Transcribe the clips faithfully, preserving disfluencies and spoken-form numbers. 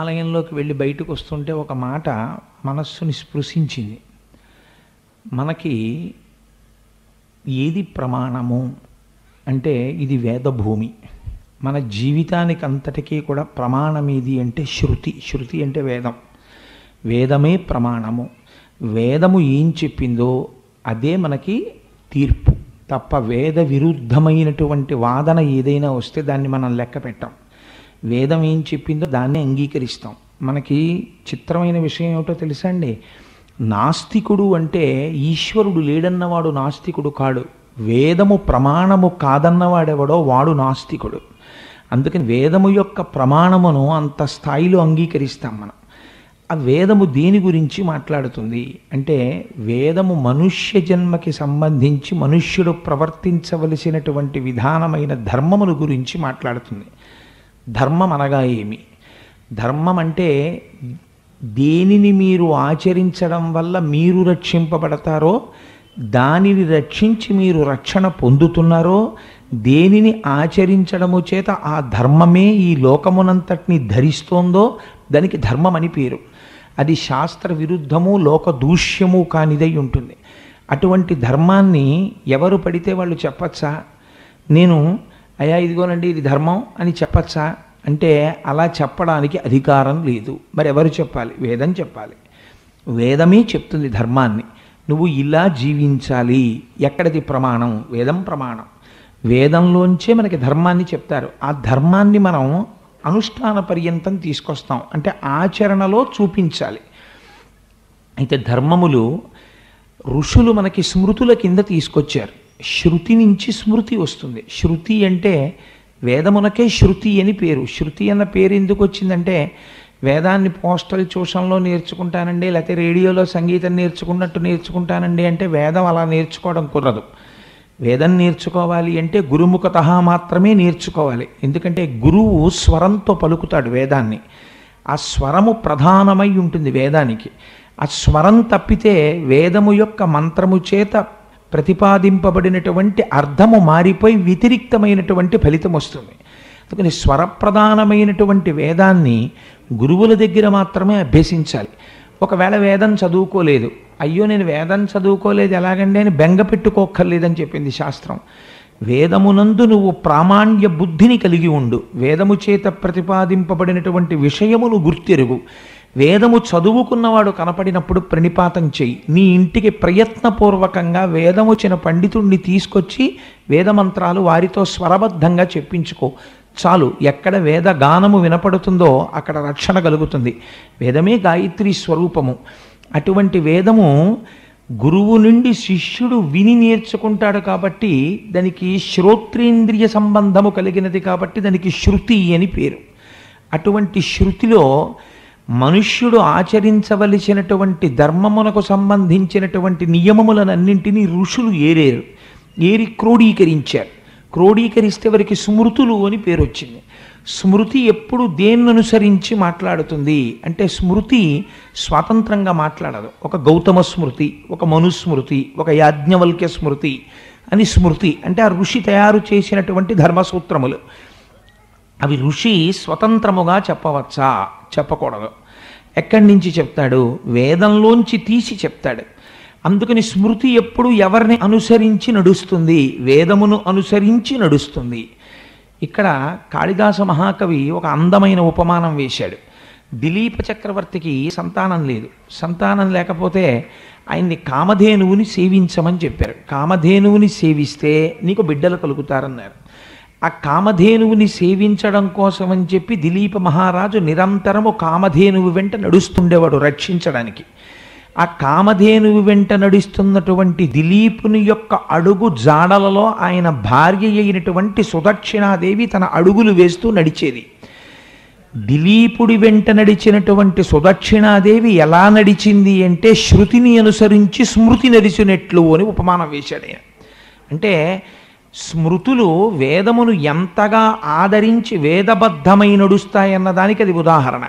ఆలయంలోకి వెళ్ళి బయటికి వస్తుంటే ఒక మాట మనస్సుని స్పృశించింది. మనకి ఏది ప్రమాణము అంటే ఇది వేదభూమి. మన జీవితానికి అంతటికీ కూడా ప్రమాణం ఏది అంటే శృతి. శృతి అంటే వేదం. వేదమే ప్రమాణము. వేదము ఏం చెప్పిందో అదే మనకి తీర్పు తప్ప వేద విరుద్ధమైనటువంటి వాదన ఏదైనా వస్తే దాన్ని మనం లెక్క పెట్టాం. వేదం ఏం చెప్పిందో దాన్ని అంగీకరిస్తాం. మనకి చిత్రమైన విషయం ఏమిటో తెలుసా అండి, నాస్తికుడు అంటే ఈశ్వరుడు లేడన్నవాడు నాస్తికుడు కాడు, వేదము ప్రమాణము కాదన్నవాడెవడో వాడు నాస్తికుడు. అందుకని వేదము యొక్క ప్రమాణమును అంత స్థాయిలో అంగీకరిస్తాం మనం. ఆ వేదము దేని గురించి మాట్లాడుతుంది అంటే వేదము మనుష్య జన్మకి సంబంధించి మనుష్యుడు ప్రవర్తించవలసినటువంటి విధానమైన ధర్మముల గురించి మాట్లాడుతుంది. ధర్మం అనగా ఏమి? ధర్మం అంటే దేనిని మీరు ఆచరించడం వల్ల మీరు రక్షింపబడతారో, దానిని రక్షించి మీరు రక్షణ పొందుతున్నారో, దేనిని ఆచరించడము చేత ఆ ధర్మమే ఈ లోకమునంతటిని ధరిస్తోందో దానికి ధర్మం అని పేరు. అది శాస్త్ర విరుద్ధము లోక దూష్యము కానిదై ఉంటుంది. అటువంటి ధర్మాన్ని ఎవరు పడితే వాళ్ళు చెప్పచ్చా? నేను అయ్యా ఇదిగోనండి ఇది ధర్మం అని చెప్పచ్చా అంటే అలా చెప్పడానికి అధికారం లేదు. మరి ఎవరు చెప్పాలి? వేదం చెప్పాలి. వేదమే చెప్తుంది ధర్మాన్ని. నువ్వు ఇలా జీవించాలి. ఎక్కడిది ప్రమాణం? వేదం ప్రమాణం. వేదంలోంచే మనకి ధర్మాన్ని చెప్తారు. ఆ ధర్మాన్ని మనం అనుష్ఠాన పర్యంతం తీసుకొస్తాం, అంటే ఆచరణలో చూపించాలి. అయితే ధర్మములు ఋషులు మనకి స్మృతుల కింద తీసుకొచ్చారు. శృతి నుంచి స్మృతి వస్తుంది. శృతి అంటే వేదమునకే శృతి అని పేరు. శృతి అన్న పేరు ఎందుకు వచ్చిందంటే వేదాన్ని పోస్టల్ ట్యూషన్లో నేర్చుకుంటానండి, లేకపోతే రేడియోలో సంగీతం నేర్చుకున్నట్టు నేర్చుకుంటానండి అంటే వేదం అలా నేర్చుకోవడం కుదరదు. వేదం నేర్చుకోవాలి అంటే గురుముఖతః మాత్రమే నేర్చుకోవాలి. ఎందుకంటే గురువు స్వరంతో పలుకుతాడు వేదాన్ని. ఆ స్వరము ప్రధానమై ఉంటుంది వేదానికి. ఆ స్వరం తప్పితే వేదము యొక్క మంత్రము చేత ప్రతిపాదింపబడినటువంటి అర్థము మారిపోయి వ్యతిరిక్తమైనటువంటి ఫలితం వస్తుంది. అందుకని స్వరప్రధానమైనటువంటి వేదాన్ని గురువుల దగ్గర మాత్రమే అభ్యసించాలి. ఒకవేళ వేదం చదువుకోలేదు, అయ్యో నేను వేదం చదువుకోలేదు ఎలాగండి అని బెంగ పెట్టుకోక్కర్లేదని చెప్పింది శాస్త్రం. వేదమునందు నువ్వు ప్రామాణ్య బుద్ధిని కలిగి ఉండు, వేదము చేత ప్రతిపాదింపబడినటువంటి విషయమును గుర్తెరుగు, వేదము చదువుకున్నవాడు కనపడినప్పుడు ప్రణిపాతం చెయ్యి, నీ ఇంటికి ప్రయత్నపూర్వకంగా వేదముచిన పండితుణ్ణి తీసుకొచ్చి వేదమంత్రాలు వారితో స్వరబద్ధంగా చెప్పించుకో చాలు. ఎక్కడ వేద గానము వినపడుతుందో అక్కడ రక్షణ కలుగుతుంది. వేదమే గాయత్రి స్వరూపము. అటువంటి వేదము గురువు నుండి శిష్యుడు విని నేర్చుకుంటాడు కాబట్టి దానికి శ్రోత్రేంద్రియ సంబంధము కలిగినది కాబట్టి దానికి శృతి అని పేరు. అటువంటి శృతిలో మనుష్యుడు ఆచరించవలసినటువంటి ధర్మమునకు సంబంధించినటువంటి నియమములనన్నింటినీ ఋషులు ఏరేరు, ఏరి క్రోడీకరించారు. క్రోడీకరిస్తే వారికి స్మృతులు అని పేరు వచ్చింది. స్మృతి ఎప్పుడు దేన్ని అనుసరించి మాట్లాడుతుంది అంటే స్మృతి స్వతంత్రంగా మాట్లాడదు. ఒక గౌతమ స్మృతి, ఒక మనుస్మృతి, ఒక యాజ్ఞవల్క్య స్మృతి అని స్మృతి అంటే ఆ ఋషి తయారు చేసినటువంటి ధర్మసూత్రములు. అవి ఋషి స్వతంత్రముగా చెప్పవచ్చా? చెప్పకూడదు. ఎక్కడి నుంచి చెప్తాడు? వేదంలోంచి తీసి చెప్తాడు. అందుకని స్మృతి ఎప్పుడు ఎవరిని అనుసరించి నడుస్తుంది? వేదమును అనుసరించి నడుస్తుంది. ఇక్కడ కాళిదాస మహాకవి ఒక అందమైన ఉపమానం వేశాడు. దిలీప చక్రవర్తికి సంతానం లేదు. సంతానం లేకపోతే ఆయన్ని కామధేనువుని సేవించమని చెప్పారు. కామధేనువుని సేవిస్తే నీకు బిడ్డలు కలుగుతారన్నారు. ఆ కామధేనువుని సేవించడం కోసం అని చెప్పి దిలీప మహారాజు నిరంతరము కామధేనువు వెంట నడుస్తుండేవాడు రక్షించడానికి. ఆ కామధేనువు వెంట నడుస్తున్నటువంటి దిలీపుని యొక్క అడుగు జాడలలో ఆయన భార్య అయినటువంటి సుదక్షిణాదేవి తన అడుగులు వేస్తూ నడిచేది. దిలీపుడి వెంట నడిచినటువంటి సుదక్షిణాదేవి ఎలా నడిచింది అంటే శృతిని అనుసరించి స్మృతి నడిచినట్లు అని ఉపమానం వేశాడు ఆయన. అంటే స్మృతులు వేదమును ఎంతగా ఆదరించి వేదబద్ధమై నడుస్తాయన్న దానికి అది ఉదాహరణ.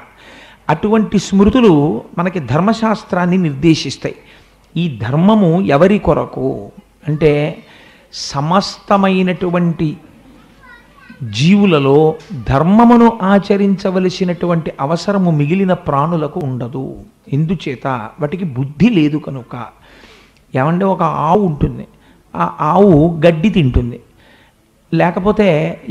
అటువంటి స్మృతులు మనకి ధర్మశాస్త్రాన్ని నిర్దేశిస్తాయి. ఈ ధర్మము ఎవరి కొరకు అంటే సమస్తమైనటువంటి జీవులలో ధర్మమును ఆచరించవలసినటువంటి అవసరము మిగిలిన ప్రాణులకు ఉండదు. ఎందుచేత వాటికి బుద్ధి లేదు కనుక. ఏమంటే ఒక ఆవు ఉంటుంది, ఆ ఆవు గడ్డి తింటుంది, లేకపోతే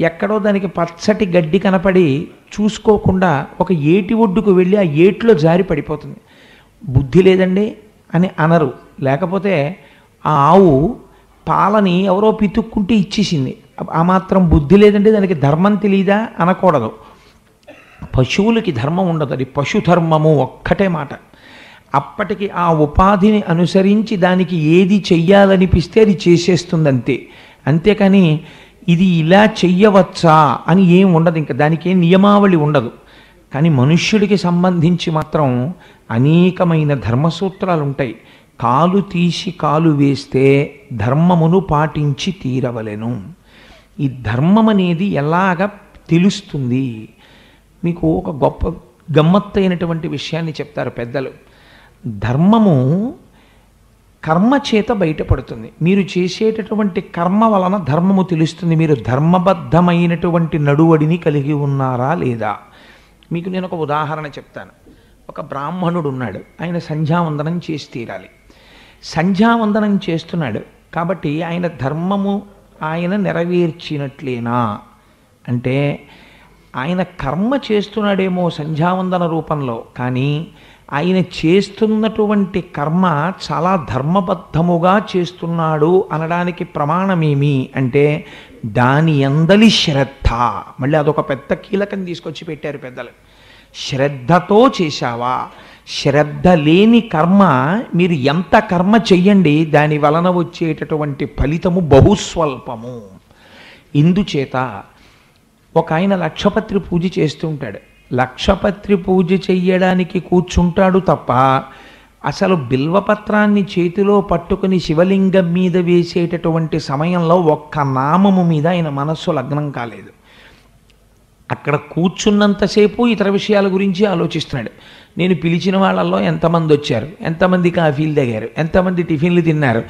ఎక్కడో దానికి పచ్చటి గడ్డి కనపడి చూసుకోకుండా ఒక ఏటి ఒడ్డుకు వెళ్ళి ఆ ఏటిలో జారి పడిపోతుంది. బుద్ధి లేదండి అని అనరు. లేకపోతే ఆ ఆవు పాలని ఎవరో పితుక్కుంటే ఇచ్చేసింది, ఆ మాత్రం బుద్ధి లేదంటే దానికి ధర్మం తెలియదా అనకూడదు. పశువులకి ధర్మం ఉండదు, అది పశుధర్మము ఒక్కటే మాట. అప్పటికి ఆ ఉపాధిని అనుసరించి దానికి ఏది చెయ్యాలనిపిస్తే అది చేసేస్తుంది అంతే. అంతేకాని ఇది ఇలా చెయ్యవచ్చా అని ఏం ఉండదు, ఇంకా దానికి ఏం నియమావళి ఉండదు. కానీ మనుష్యుడికి సంబంధించి మాత్రం అనేకమైన ధర్మసూత్రాలు ఉంటాయి. కాలు తీసి కాలు వేస్తే ధర్మమును పాటించి తీరవలెను. ఈ ధర్మం అనేది ఎలాగ తెలుస్తుంది? మీకు ఒక గొప్ప గమ్మత్తైనటువంటి విషయాన్ని చెప్తారు పెద్దలు. ధర్మము కర్మ చేత బయటపడుతుంది. మీరు చేసేటటువంటి కర్మ వలన ధర్మము తెలుస్తుంది. మీరు ధర్మబద్ధమైనటువంటి నడువడిని కలిగి ఉన్నారా లేదా? మీకు నేను ఒక ఉదాహరణ చెప్తాను. ఒక బ్రాహ్మణుడు ఉన్నాడు, ఆయన సంధ్యావందనం చేసి తీరాలి. సంధ్యావందనం చేస్తున్నాడు కాబట్టి ఆయన ధర్మము ఆయన నెరవేర్చినట్లేనా అంటే ఆయన కర్మ చేస్తున్నాడేమో సంధ్యావందన రూపంలో, కానీ ఆయన చేస్తున్నటువంటి కర్మ చాలా ధర్మబద్ధముగా చేస్తున్నాడు అనడానికి ప్రమాణమేమి అంటే దాని యందలి శ్రద్ధ. మళ్ళీ అదొక పెద్ద కీలకం తీసుకొచ్చి పెట్టారు పెద్దలు. శ్రద్ధతో చేశావా? శ్రద్ధ లేని కర్మ, మీరు ఎంత కర్మ చెయ్యండి దాని వలన వచ్చేటటువంటి ఫలితము బహుస్వల్పము. ఇందుచేత ఒక ఆయన లక్షపత్రి పూజ చేస్తుంటాడు. లక్షపత్రి పూజ చెయ్యడానికి కూర్చుంటాడు తప్ప అసలు బిల్వపత్రాన్ని చేతిలో పట్టుకుని శివలింగం మీద వేసేటటువంటి సమయంలో ఒక్క నామము మీద ఆయన మనస్సు లగ్నం కాలేదు. అక్కడ కూర్చున్నంతసేపు ఇతర విషయాల గురించి ఆలోచిస్తున్నాడు. నేను పిలిచిన వాళ్ళల్లో ఎంతమంది వచ్చారు, ఎంతమంది కాఫీలు తాగారు, ఎంతమంది టిఫిన్లు తిన్నారు,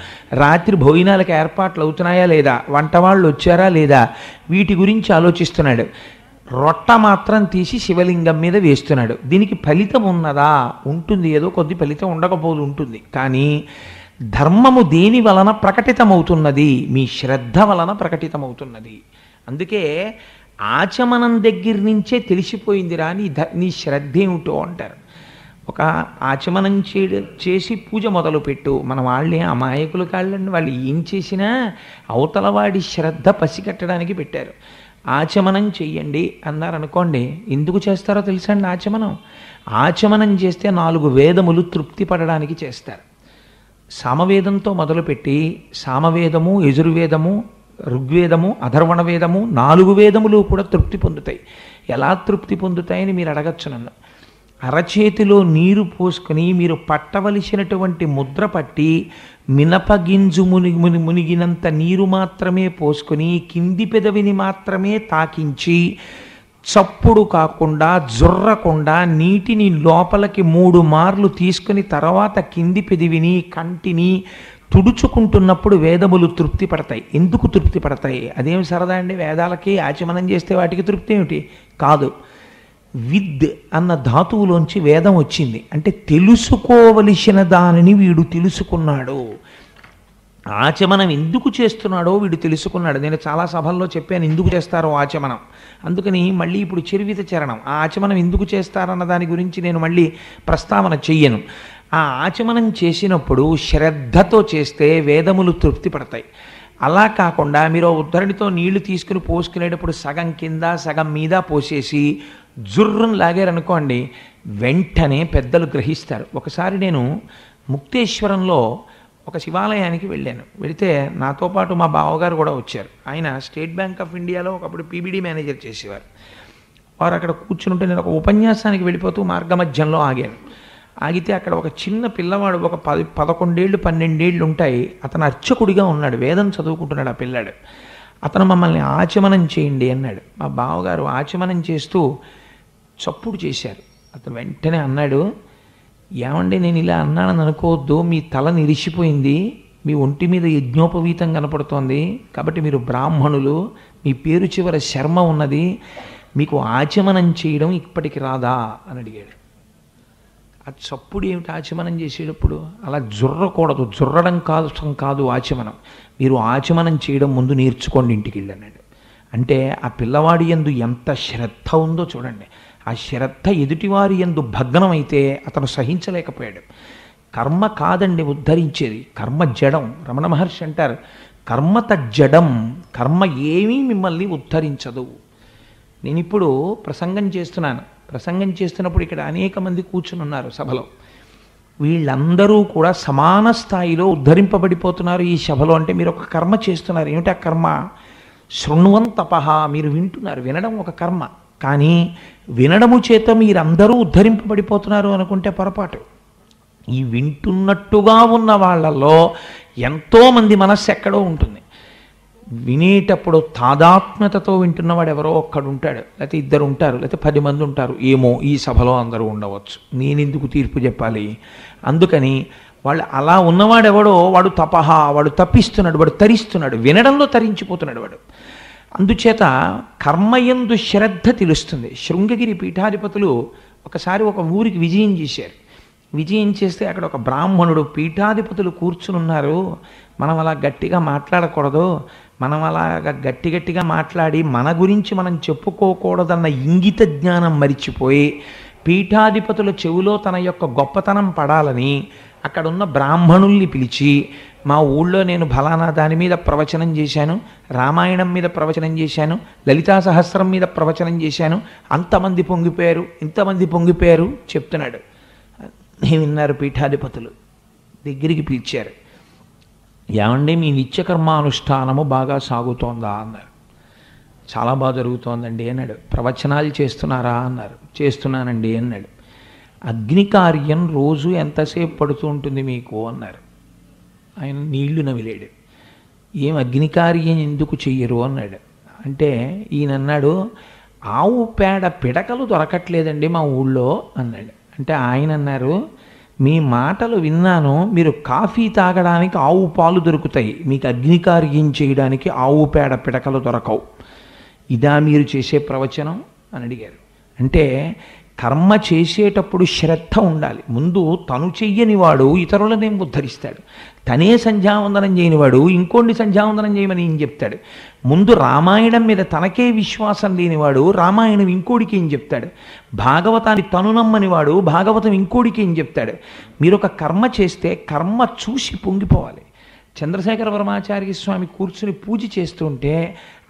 రాత్రి భోజనాలకు ఏర్పాట్లు అవుతున్నాయా లేదా, వంట వాళ్ళు వచ్చారా లేదా, వీటి గురించి ఆలోచిస్తున్నాడు. రొట్ట మాత్రం తీసి శివలింగం మీద వేస్తున్నాడు. దీనికి ఫలితం ఉన్నదా? ఉంటుంది, ఏదో కొద్ది ఫలితం ఉండకపోదు ఉంటుంది. కానీ ధర్మము దేని వలన ప్రకటితమవుతున్నది? మీ శ్రద్ధ వలన ప్రకటితమవుతున్నది. అందుకే ఆచమనం దగ్గర నుంచే తెలిసిపోయిందిరా నీ ధ నీ శ్రద్ధ ఏమిటో అంటారు. ఒక ఆచమనం చేయడం చేసి పూజ మొదలుపెట్టు. మన వాళ్ళే అమాయకులు కాళ్ళని, వాళ్ళు ఏం చేసినా అవతలవాడి శ్రద్ధ పసిగట్టడానికి పెట్టారు. ఆచమనం చెయ్యండి అన్నారనుకోండి, ఎందుకు చేస్తారో తెలుసండి ఆచమనం? ఆచమనం చేస్తే నాలుగు వేదములు తృప్తి పడడానికి చేస్తారు. సామవేదంతో మొదలుపెట్టి సామవేదము, యజుర్వేదము, ఋగ్వేదము, అధర్వణ వేదము, నాలుగు వేదములు కూడా తృప్తి పొందుతాయి. ఎలా తృప్తి పొందుతాయని మీరు అడగచ్చు నన్ను. అరచేతిలో నీరు పోసుకొని మీరు పట్టవలసినటువంటి ముద్ర పట్టి మినపగింజు మునిగి ముని మునిగినంత నీరు మాత్రమే పోసుకొని కింది పెదవిని మాత్రమే తాకించి చప్పుడు కాకుండా జొర్రకుండా నీటిని లోపలికి మూడు మార్లు తీసుకుని తర్వాత కింది పెదవిని కంటిని తుడుచుకుంటున్నప్పుడు వేదములు తృప్తి పడతాయి. ఎందుకు తృప్తి పడతాయి? అదేమి సరదా అండి వేదాలకి? ఆచమనం చేస్తే వాటికి తృప్తి ఏమిటి? కాదు. విద్ అన్న ధాతువులోంచి వేదం వచ్చింది అంటే తెలుసుకోవలసిన దానిని వీడు తెలుసుకున్నాడు. ఆచమనం ఎందుకు చేస్తున్నాడో వీడు తెలుసుకున్నాడు. నేను చాలా సభల్లో చెప్పాను ఎందుకు చేస్తారో ఆచమనం. అందుకని మళ్ళీ ఇప్పుడు చిరువిత చరణం ఆ ఆచమనం ఎందుకు చేస్తారన్న దాని గురించి నేను మళ్ళీ ప్రస్తావన చెయ్యను. ఆ ఆచమనం చేసినప్పుడు శ్రద్ధతో చేస్తే వేదములు తృప్తి పడతాయి. అలా కాకుండా మీరు ఉద్ధరణితో నీళ్లు తీసుకుని పోసుకునేటప్పుడు సగం కింద సగం మీద పోసేసి జుర్రును లాగారనుకోండి, వెంటనే పెద్దలు గ్రహిస్తారు. ఒకసారి నేను ముక్తేశ్వరంలో ఒక శివాలయానికి వెళ్ళాను. వెళితే నాతో పాటు మా బావగారు కూడా వచ్చారు. ఆయన స్టేట్ బ్యాంక్ ఆఫ్ ఇండియాలో ఒకప్పుడు పీబీడీ మేనేజర్ చేసేవారు. వారు అక్కడ కూర్చుంటే నేను ఒక ఉపన్యాసానికి వెళ్ళిపోతూ మార్గమధ్యంలో ఆగాను. ఆగితే అక్కడ ఒక చిన్న పిల్లవాడు, ఒక పది పదకొండేళ్ళు పన్నెండేళ్ళు ఉంటాయి, అతను అర్చకుడిగా ఉన్నాడు, వేదం చదువుకుంటున్నాడు ఆ పిల్లాడు. అతను మమ్మల్ని ఆచమనం చేయండి అన్నాడు. మా బావగారు ఆచమనం చేస్తూ చప్పుడు చేశారు. అతను వెంటనే అన్నాడు, ఏమండి నేను ఇలా అన్నానని అనుకోవద్దు, మీ తల నిరిసిపోయింది, మీ ఒంటి మీద యజ్ఞోపవీతం కనపడుతోంది కాబట్టి మీరు బ్రాహ్మణులు, మీ పేరు చివర శర్మ ఉన్నది, మీకు ఆచమనం చేయడం ఇప్పటికి రాదా అని అడిగాడు. ఆ చప్పుడు ఏమిటి? ఆచమనం చేసేటప్పుడు అలా జుర్రకూడదు, జుర్రడం కావడం కాదు ఆచమనం. మీరు ఆచమనం చేయడం ముందు నేర్చుకోండి ఇంటికి వెళ్ళానండి. అంటే ఆ పిల్లవాడి యందు ఎంత శ్రద్ధ ఉందో చూడండి. ఆ శ్రద్ధ ఎదుటివారి యందు భగ్నమైతే అతను సహించలేకపోయాడు. కర్మ కాదండి ఉద్ధరించేది, కర్మ జడం. రమణ మహర్షి అంటారు కర్మ తజ్జడం, కర్మ ఏమీ మిమ్మల్ని ఉద్ధరించదు. నేను ఇప్పుడు ప్రసంగం చేస్తున్నాను, ప్రసంగం చేస్తున్నప్పుడు ఇక్కడ అనేక మంది కూర్చుని ఉన్నారు సభలో. వీళ్ళందరూ కూడా సమాన స్థాయిలో ఉద్ధరింపబడిపోతున్నారు ఈ సభలో. అంటే మీరు ఒక కర్మ చేస్తున్నారు. ఏమిటి ఆ కర్మ? శృణ్వం తపహ, మీరు వింటున్నారు. వినడం ఒక కర్మ, కానీ వినడము చేత మీరందరూ ఉద్ధరింపబడిపోతున్నారు అనుకుంటే పొరపాటు. ఈ వింటున్నట్టుగా ఉన్న వాళ్ళల్లో ఎంతోమంది మనస్సు ఎక్కడో ఉంటుంది. వినేటప్పుడు తాదాత్మ్యతతో వింటున్నవాడు ఎవరో ఒక్కడు ఉంటాడు, లేకపోతే ఇద్దరు ఉంటారు, లేకపోతే పది మంది ఉంటారు. ఏమో ఈ సభలో అందరూ ఉండవచ్చు, నేనెందుకు తీర్పు చెప్పాలి? అందుకని వాళ్ళు అలా ఉన్నవాడెవడో వాడు తపహ, వాడు తప్పిస్తున్నాడు, వాడు తరిస్తున్నాడు, వినడంలో తరించిపోతున్నాడు వాడు. అందుచేత కర్మయందు శ్రద్ధ తెలుస్తుంది. శృంగగిరి పీఠాధిపతులు ఒకసారి ఒక ఊరికి విజయం చేశారు. విజయం చేస్తే అక్కడ ఒక బ్రాహ్మణుడు, పీఠాధిపతులు కూర్చునున్నారు, మనం అలా గట్టిగా మాట్లాడకూడదు, మనం అలాగ గట్టి గట్టిగా మాట్లాడి మన గురించి మనం చెప్పుకోకూడదన్న ఇంగిత జ్ఞానం మరిచిపోయి పీఠాధిపతుల చెవిలో తన యొక్క గొప్పతనం పడాలని అక్కడున్న బ్రాహ్మణుల్ని పిలిచి, మా ఊళ్ళో నేను ఫలానా దాని మీద ప్రవచనం చేశాను, రామాయణం మీద ప్రవచనం చేశాను, లలితా సహస్రం మీద ప్రవచనం చేశాను, అంతమంది పొంగిపోయారు, ఇంతమంది పొంగిపోయారు చెప్తున్నాడు. నేను విన్నారు పీఠాధిపతులు, దగ్గరికి పిలిచారు. ఏమండి మీ నిత్యకర్మానుష్ఠానము బాగా సాగుతోందా అన్నారు. చాలా బాగా జరుగుతోందండి అన్నాడు. ప్రవచనాలు చేస్తున్నారా అన్నారు. చేస్తున్నానండి అన్నాడు. అగ్ని కార్యం రోజు ఎంతసేపు పడుతూ ఉంటుంది మీకు అన్నారు. ఆయన నీళ్లు నమిలేడు. ఏం అగ్ని కార్యం ఎందుకు చెయ్యరు అన్నాడు. అంటే ఈయన అన్నాడు, ఆవు పేడ పిడకలు దొరకట్లేదండి మా ఊళ్ళో అన్నాడు. అంటే ఆయన అన్నారు, మీ మాటలు విన్నాను, మీరు కాఫీ తాగడానికి ఆవు పాలు దొరుకుతాయి, మీకు అగ్ని కార్యం చేయడానికి ఆవు పేడ పిడకలు దొరకవు, ఇదా మీరు చేసే ప్రవచనం అని అడిగారు. అంటే కర్మ చేసేటప్పుడు శ్రద్ధ ఉండాలి. ముందు తను చెయ్యనివాడు ఇతరులనేం ఉద్ధరిస్తాడు, తనే సంధ్యావందనం చేయనివాడు ఇంకోండి సంధ్యావందనం చేయమని ఏం చెప్తాడు, ముందు రామాయణం మీద తనకే విశ్వాసం లేనివాడు రామాయణం ఇంకోడికి ఏం చెప్తాడు, భాగవతాన్ని తను నమ్మనివాడు భాగవతం ఇంకోడికి ఏం చెప్తాడు. మీరు ఒక కర్మ చేస్తే కర్మ చూసి పొంగిపోవాలి. చంద్రశేఖర వర్మాచార్య స్వామి కూర్చుని పూజ చేస్తుంటే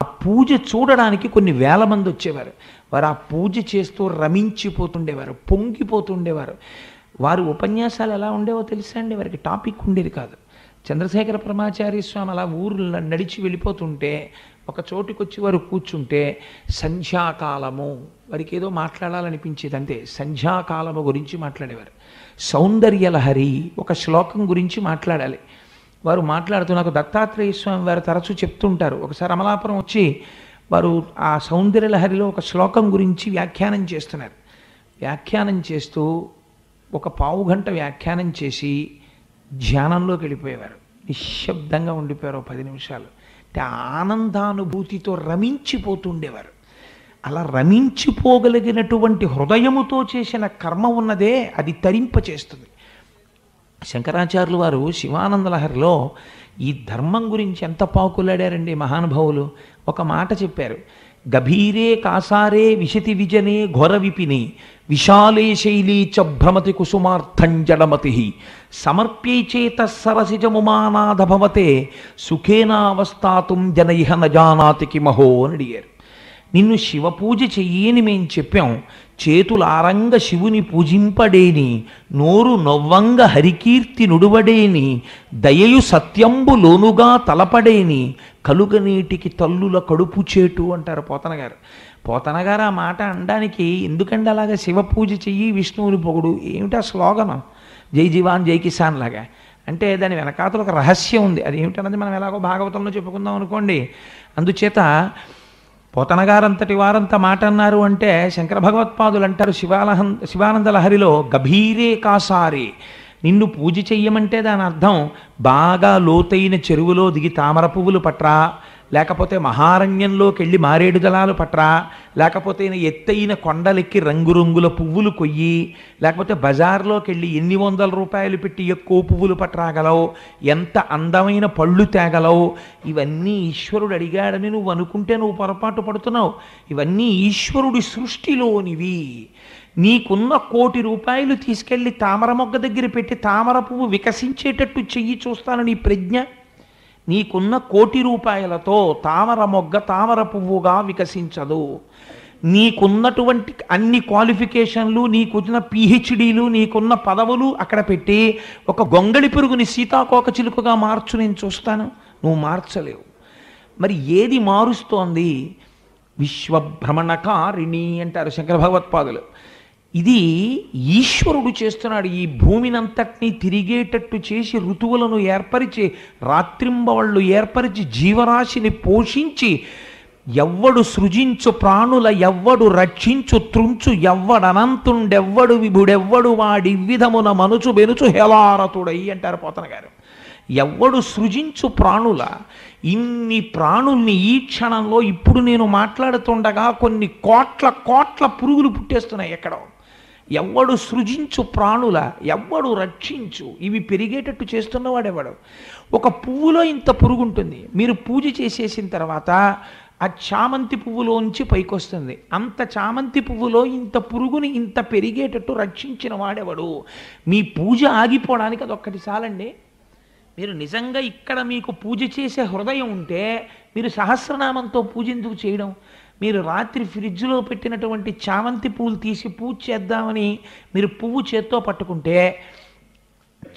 ఆ పూజ చూడడానికి కొన్ని వేల మంది వచ్చేవారు. వారు ఆ పూజ చేస్తూ రమించిపోతుండేవారు, పొంగిపోతుండేవారు. వారు ఉపన్యాసాలు ఎలా ఉండేవో తెలుసా అండి, వారికి టాపిక్ ఉండేది కాదు. చంద్రశేఖర పరమాచార్య స్వామి అలా ఊరు నడిచి వెళ్ళిపోతుంటే ఒక చోటుకొచ్చి వారు కూర్చుంటే సంధ్యాకాలము, వారికి ఏదో మాట్లాడాలనిపించేది అంతే. సంధ్యాకాలము గురించి మాట్లాడేవారు. సౌందర్యలహరి ఒక శ్లోకం గురించి మాట్లాడాలి. వారు మాట్లాడుతూ నాకు దత్తాత్రేయ స్వామి వారు తరచూ చెప్తుంటారు. ఒకసారి అమలాపురం వచ్చి వారు ఆ సౌందర్యలహరిలో ఒక శ్లోకం గురించి వ్యాఖ్యానం చేస్తున్నారు. వ్యాఖ్యానం చేస్తూ ఒక పావు గంట వ్యాఖ్యానం చేసి ధ్యానంలోకి వెళ్ళిపోయేవారు. నిశ్శబ్దంగా ఉండిపోయారు పది నిమిషాలు. అంటే ఆనందానుభూతితో రమించిపోతుండేవారు. అలా రమించిపోగలిగినటువంటి హృదయముతో చేసిన కర్మ ఉన్నదే అది తరింపచేస్తుంది. శంకరాచార్యులు వారు శివానందలహరిలో ఈ ధర్మం గురించి ఎంత పాకులాడారండి మహానుభావులు. ఒక మాట చెప్పారు, గభీరే కాసారే విశతి విజనే ఘోర విపిని విశాలే శైలీ చభ్రమతి కుసుమార్థం జడమతి సమర్ప్యై చేత సరసిజముమానాధభవతే సుఖేనావస్థాతుం జనైహ నజానాతి కిమహో అని అడిగారు. నిన్ను శివపూజ చెయ్యని మేము చెప్పాం, చేతులారంగ శివుని పూజింపడేని, నోరు నవ్వంగ హరికీర్తి నుడువడేని, దయయు సత్యంబు లోనుగా తలపడేని, కలుగనీటికి తల్లుల కడుపు చేటు అంటారు పోతనగారు. పోతనగారు ఆ మాట అనడానికి ఎందుకంటే అలాగా శివపూజ చెయ్యి విష్ణువుని పొగుడు ఏమిటా శ్లోగనం జై జీవాన్ జై కిసాన్ లాగా. అంటే దాని వెనకాతలు ఒక రహస్యం ఉంది, అది ఏమిటన్నది మనం ఎలాగో భాగవతంలో చెప్పుకుందాం అనుకోండి. అందుచేత పోతనగారంతటి వారంత మాట అన్నారు అంటే శంకర భగవత్పాదులు అంటారు శివాలహన్ శివానంద లహరిలో, గభీరే కాసారి నిన్ను పూజ చేయమంటే దాని అర్థం బాగా లోతైన చెరువులో దిగి తామర పువ్వులు పట్రా, లేకపోతే మహారణ్యంలోకి వెళ్ళి మారేడు దళాలు పట్రా, లేకపోతే ఎత్తైన కొండలెక్కి రంగురంగుల పువ్వులు కొయ్యి, లేకపోతే బజార్లోకి వెళ్ళి ఎన్ని వందల రూపాయలు పెట్టి ఎక్కువ పువ్వులు పట్టరాగలవు, ఎంత అందమైన పళ్ళు తేగలవు, ఇవన్నీ ఈశ్వరుడు అడిగాడని నువ్వు అనుకుంటే నువ్వు పొరపాటు పడుతున్నావు. ఇవన్నీ ఈశ్వరుడి సృష్టిలోనివి. నీకున్న కోటి రూపాయలు తీసుకెళ్ళి తామర మొగ్గ దగ్గర పెట్టి తామర పువ్వు వికసించేటట్టు చెయ్యి చూస్తాను నీ ప్రజ్ఞ. నీకున్న కోటి రూపాయలతో తామర మొగ్గ తామర పువ్వుగా వికసించదు. నీకున్నటువంటి అన్ని క్వాలిఫికేషన్లు, నీకున్న పిహెచ్డీలు, నీకున్న పదవులు అక్కడ పెట్టి ఒక గొంగళి పురుగుని సీతాకోక చిలుకగా మార్చు నేను చూస్తాను. నువ్వు మార్చలేవు. మరి ఏది మారుస్తోంది? విశ్వభ్రమణకారిణి అంటారు శంకర భగవత్పాదులు. ఇది ఈశ్వరుడు చేస్తున్నాడు. ఈ భూమినంతటినీ తిరిగేటట్టు చేసి ఋతువులను ఏర్పరిచి రాత్రింబవళ్ళు ఏర్పరిచి జీవరాశిని పోషించి ఎవ్వడు సృజించు ప్రాణుల ఎవ్వడు రక్షించు త్రుంచు ఎవ్వడనంతుండెవ్వడు విభుడెవ్వడు వాడి విధమున మనుచు బెనుచు హేళారతుడై అంటారు పోతన గారు. ఎవ్వడు సృజించు ప్రాణుల ఇన్ని ప్రాణుల్ని ఈ క్షణంలో ఇప్పుడు నేను మాట్లాడుతుండగా కొన్ని కోట్ల కోట్ల పురుగులు పుట్టేస్తున్నాయి ఎక్కడో. ఎవ్వడు సృజించు ప్రాణుల ఎవ్వడు రక్షించు, ఇవి పెరిగేటట్టు చేస్తున్నవాడెవడు? ఒక పువ్వులో ఇంత పురుగు ఉంటుంది. మీరు పూజ చేసేసిన తర్వాత ఆ చామంతి పువ్వులోంచి పైకొస్తుంది. అంత చామంతి పువ్వులో ఇంత పురుగుని ఇంత పెరిగేటట్టు రక్షించిన వాడెవడు? మీ పూజ ఆగిపోవడానికి అదొక్కటి చాలండి. మీరు నిజంగా ఇక్కడ మీకు పూజ చేసే హృదయం ఉంటే మీరు సహస్రనామంతో పూజ ఎందుకు చేయడం? మీరు రాత్రి ఫ్రిడ్జ్లో పెట్టినటువంటి చామంతి పువ్వులు తీసి పూజ చేద్దామని మీరు పువ్వు చేత్తో పట్టుకుంటే